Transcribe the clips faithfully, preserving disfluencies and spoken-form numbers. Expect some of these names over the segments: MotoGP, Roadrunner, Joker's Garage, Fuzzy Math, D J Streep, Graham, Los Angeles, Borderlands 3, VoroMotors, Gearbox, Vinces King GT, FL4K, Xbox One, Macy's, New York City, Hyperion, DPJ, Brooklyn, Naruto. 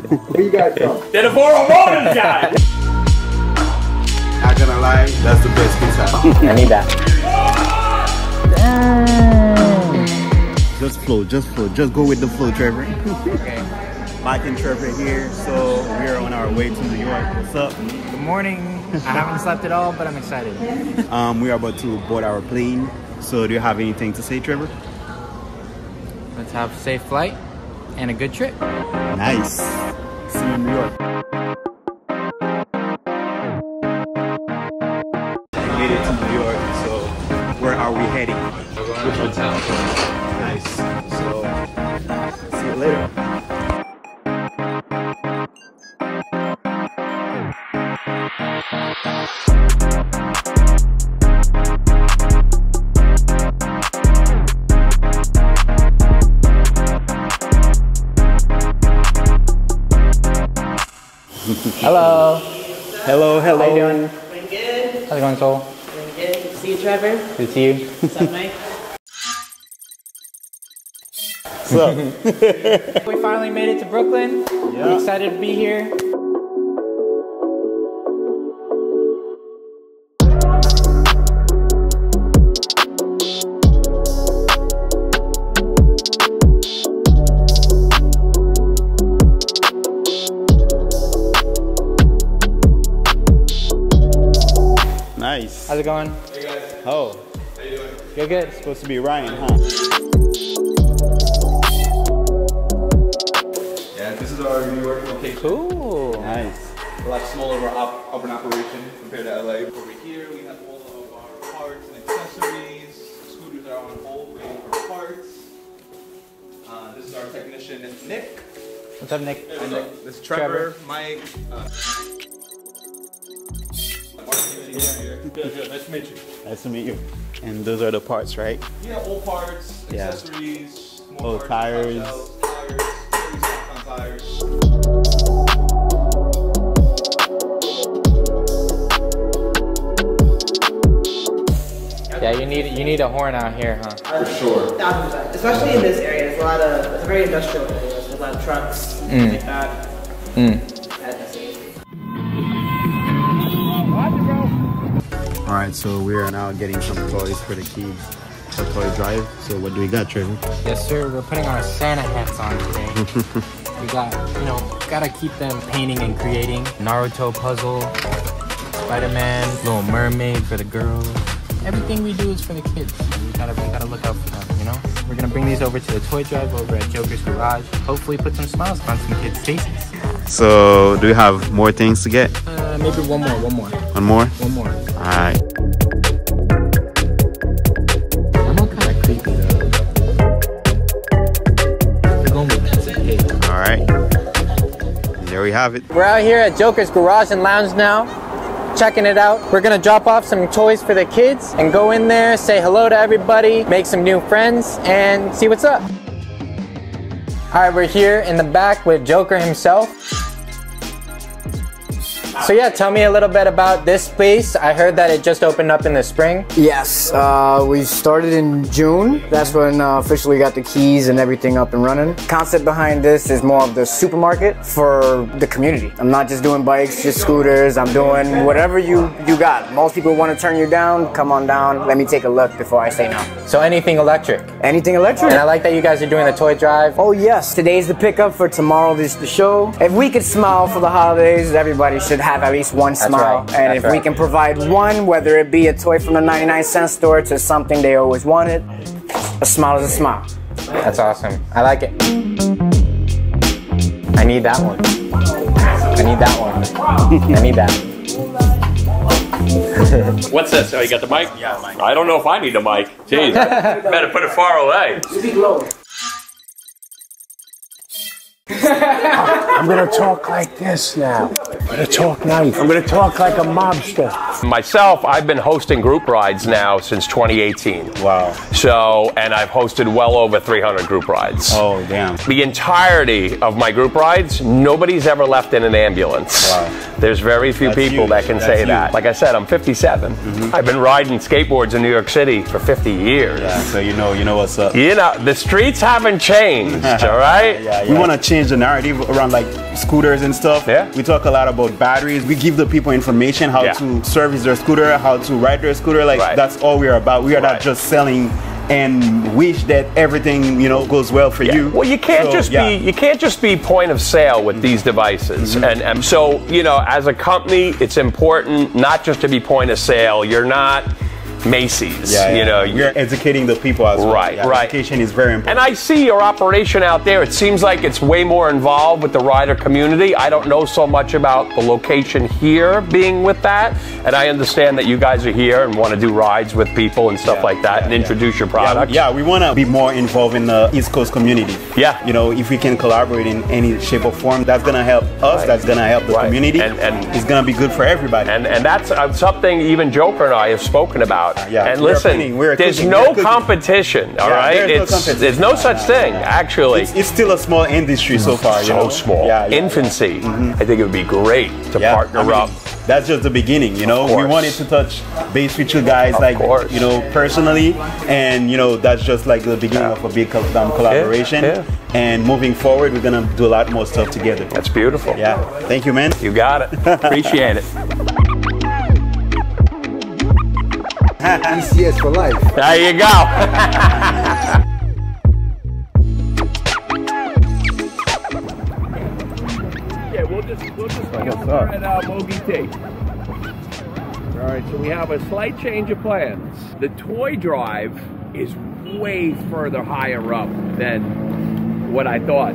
Where you guys from? They're the VoroMotors guys! Not gonna lie, that's the best pizza. I need that. Damn. Just flow, just flow, just go with the flow, Trevor. Okay. Mike and Trevor here, so we're on our way to New York. What's up? Good morning. I haven't slept at all, but I'm excited. Um, we are about to board our plane. So do you have anything to say, Trevor? Let's have a safe flight and a good trip. Nice. See you in New York. We made it to New York, so where are we heading? We're going to hotel. Nice. So see you later. Hello. Hello, hello. How you doing? Doing good. How's it going, Sol? Doing good. Good to see you, Trevor. Good to see you. What's up, Mike? What's up? We finally made it to Brooklyn. Yeah. We're excited to be here. Nice. How's it going? Hey guys. Oh. How you doing? You're good. It's supposed to be Ryan, huh? Yeah, this is our New York location. Cool. Nice. We're like smaller of our op open operation compared to L A. Over here we have all of our parts and accessories. Scooters are on hold waiting for parts. Uh, this is our technician, Nick. What's up, Nick? Hey, what's up? Nick. This is Trevor, Trevor. Mike. Uh, Good, good. Nice to meet you. Nice to meet you. And those are the parts, right? Yeah, all parts, yeah. Accessories, more old tires. Tires, tires, tires. Yeah, you need you need a horn out here, huh? Uh, For sure. Especially in this area, there's a lot of it's a very industrial area. There's a lot of trucks and things mm. like that. Mm. All right, so we are now getting some toys for the kids for toy drive. So what do we got, Trevor? Yes, sir. We're putting our Santa hats on today. We got, you know, gotta keep them painting and creating. Naruto puzzle, Spider-Man, Little Mermaid for the girls. Everything we do is for the kids. We gotta, we gotta look out for them, you know. We're gonna bring these over to the toy drive over at Joker's Garage. Hopefully, put some smiles on some kids' faces. So, do we have more things to get? Uh, maybe one more, one more. One more? One more. Alright. I'm all kind of creepy though. We're going with piece of cake. Alright. There we have it. We're out here at Joker's Garage and Lounge now, checking it out. We're gonna drop off some toys for the kids and go in there, say hello to everybody, make some new friends, and see what's up. Alright, we're here in the back with Joker himself. So yeah, tell me a little bit about this place. I heard that it just opened up in the spring. Yes, uh, we started in June. That's when uh, officially got the keys and everything up and running. Concept behind this is more of the supermarket for the community. I'm not just doing bikes, just scooters. I'm doing whatever you, you got. Most people want to turn you down. Come on down. Let me take a look before I say no. So anything electric? Anything electric. And I like that you guys are doing the toy drive. Oh yes, today's the pickup for tomorrow. This is the show. If we could smile for the holidays, everybody should have at least one That's smile. Right. And That's if right. we can provide one, whether it be a toy from the ninety-nine cent store to something they always wanted, a smile is a smile. That's awesome. I like it. I need that one. I need that one. I need that. What's that? So you got the mic? Yeah, mic. I don't know if I need a mic. Jeez, better put it far away. Speak low. I'm gonna talk like this now. I'm gonna talk nice. I'm gonna talk like a mobster. Myself, I've been hosting group rides now since twenty eighteen. Wow. So, and I've hosted well over three hundred group rides. Oh, damn. The entirety of my group rides, nobody's ever left in an ambulance. Wow. There's very few That's people huge. that can That's say huge. that. Like I said, I'm fifty-seven. Mm-hmm. I've been riding skateboards in New York City for fifty years. Yeah, so you know, you know what's up. You know, the streets haven't changed, all right? Yeah, yeah, yeah. We wanna change the narrative around like scooters and stuff. Yeah. We talk a lot about batteries. We give the people information how yeah. to service their scooter, how to ride their scooter. Like right. that's all we are about. We are right. not just selling and wish that everything, you know, goes well for yeah. you. Well, you can't so, just yeah. be you can't just be point of sale with mm-hmm. these devices. Mm-hmm. and, and so, you know, as a company, it's important not just to be point of sale. You're not Macy's, yeah, yeah. you know. You're educating the people as well. Right, yeah, right. Education is very important. And I see your operation out there. It seems like it's way more involved with the rider community. I don't know so much about the location here being with that. And I understand that you guys are here and want to do rides with people and stuff yeah, like that yeah, and yeah. introduce your products. Yeah, yeah, we want to be more involved in the East Coast community. Yeah. You know, if we can collaborate in any shape or form, that's going to help us. Right. That's going to help the right. community. And, and it's going to be good for everybody. And, and that's something even Joker and I have spoken about. Yeah, and listen, there's no competition, all right? There's no such thing, actually. It's, it's still a small industry so far. So you know? small. Yeah, yeah, Infancy. Yeah. Mm-hmm. I think it would be great to yeah. partner I mean, up. That's just the beginning, you know? We wanted to touch base with you guys, of like, course. you know, personally. And, you know, that's just like the beginning yeah. of a big um, collaboration. Yeah. Yeah. And moving forward, we're going to do a lot more stuff together. That's beautiful. Yeah. Thank you, man. You got it. Appreciate it. E C S for life. There you go. Yeah, we'll just we'll just pick up at uh, Mogi T. All right, so we have a slight change of plans. The toy drive is way further higher up than what I thought.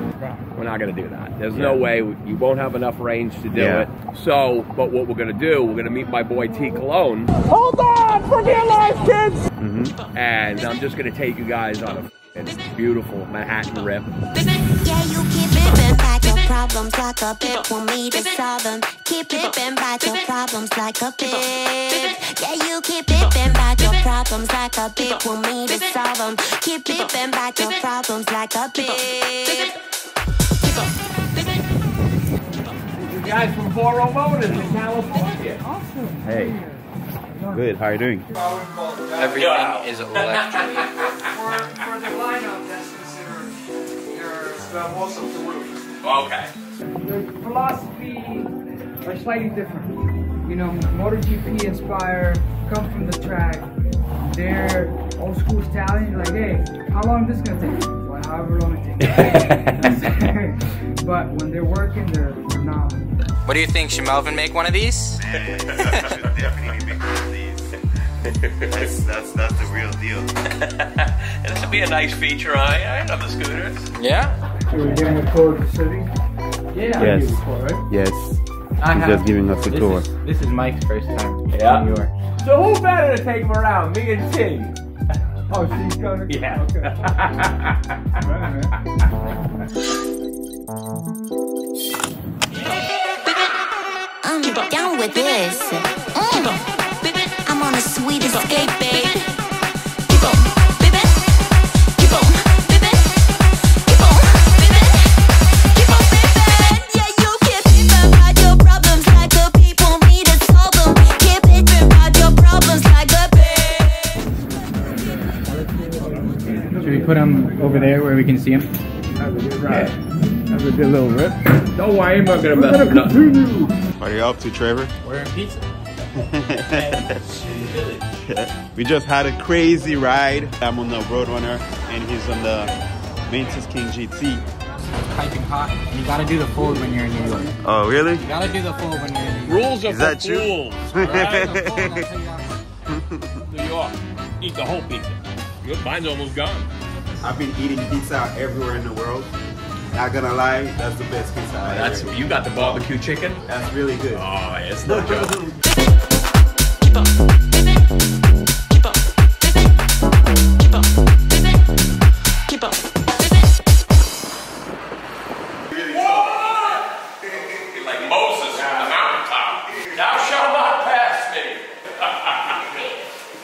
We're not going to do that. There's yeah. no way. You won't have enough range to do yeah. it. So, but what we're going to do, we're going to meet my boy T. Cologne. Hold on for dear life, kids! Mm-hmm. And I'm just going to take you guys on a beautiful Manhattan rip. Yeah, you keep ripping back your problems like a bit for me to solve them. Keep ripping back your problems like a bit. Yeah, you keep ripping back your problems like a bit for me to solve them. Keep ripping back your problems like a bit. You guys from VoroMotors in California. Awesome. Hey. Good, how are you doing? Everything yeah. is electric. For, for the lineup, that's considered your most of the route. Okay. The philosophy are slightly different. You know, MotoGP inspired, come from the track. They're old school stallion, like, hey, how long is this gonna take? Well, however long it takes. But when they're working, they're phenomenal. What do you think? Should Melvin make one of these? Man, should definitely make one of these. That's that's that's the real deal. And this would be a nice feature. I I love the scooters. Yeah. So we're giving a tour of the city. Yeah. Yes. Before, right? Yes. I He's have. Just giving us a this tour. Is, this is Mike's first time yeah. in New York. So who better to take him around? Me and T. Oh, she's gonna. Yeah. Okay. I'm down with this. Mm. I'm on a sweet escape, baby. Keep on, baby. Keep on, baby. Keep on, baby. Keep on, baby. Yeah, you keep ripping about your problems like the people need to solve them. Keep ripping about your problems like the. Should we put him over there where we can see him? Have a good ride. Have a good little rip. Don't worry, I'm not gonna mess it up. What are you up to, Trevor? We're in pizza. We just had a crazy ride. I'm on the Roadrunner, and he's on the Vinces King G T. Piping hot. You gotta do the fold when you're in New York. Oh, really? You gotta do the fold when you're in New York. Rules are for fools. Right? New York, eat the whole pizza. Your mind's almost gone. I've been eating pizza everywhere in the world. Not gonna lie, that's the best pizza I've ever eaten. You got the barbecue chicken? That's really good. Oh, it's no joke. Keep up. Keep up. Keep up. Keep up. What? Like Moses on the mountaintop. Thou shalt not pass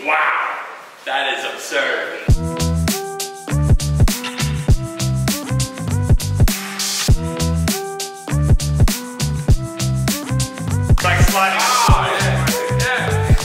me. Wow. That is absurd. Like sliding. Oh, yeah. Yeah.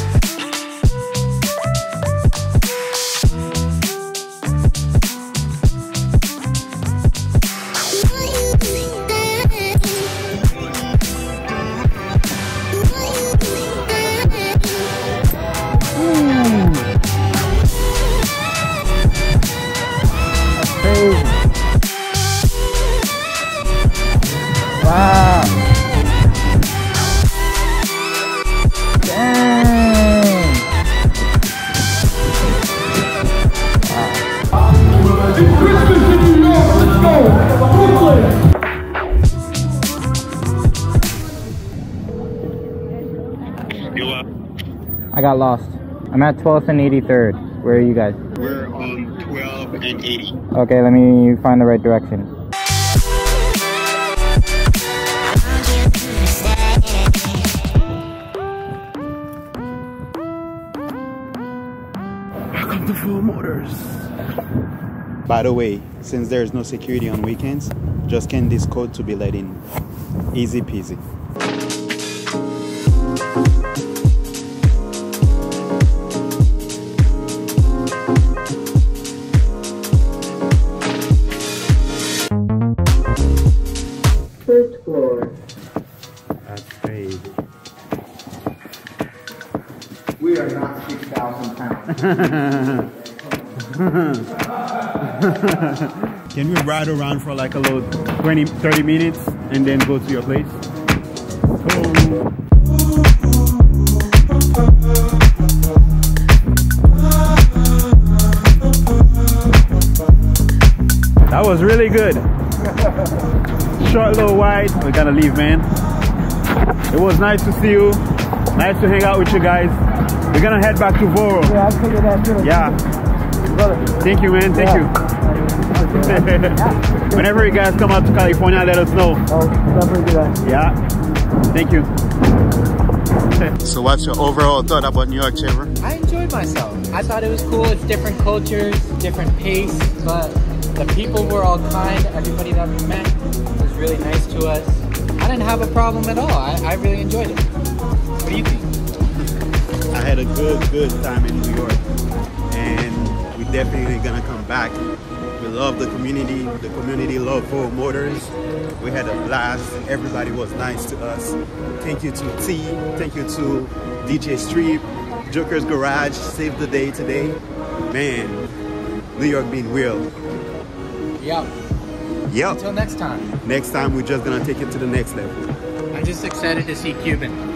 I got lost. I'm at twelfth and eighty-third. Where are you guys? We're on twelve and eighty. Okay, let me find the right direction. Welcome to VoroMotors. By the way, since there is no security on weekends, just scan this code to be let in. Easy peasy. First floor. That's crazy. We are not six thousand pounds. Can we ride around for like a little twenty, thirty minutes and then go to your place? So that was really good. Short little ride. We gotta leave, man. It was nice to see you. Nice to hang out with you guys. We're gonna head back to Voro. Yeah, I'll figure that too. Yeah. Thank you, man. Thank yeah. you. Whenever you guys come out to California, let us know. Oh, yeah. Thank you. So what's your overall thought about New York, Trevor? I enjoyed myself. I thought it was cool. It's different cultures, different pace, but the people were all kind. Everybody that we met was really nice to us. I didn't have a problem at all. I, I really enjoyed it. What do you think? I had a good, good time in New York, and we're definitely gonna come back. We love the community. The community loved VoroMotors. We had a blast. Everybody was nice to us. Thank you to T. Thank you to D J Streep, Joker's Garage, saved the day today. Man, New York being real. Yep. Yep. Until next time. Next time, we're just gonna take it to the next level. I'm just excited to see Cuban.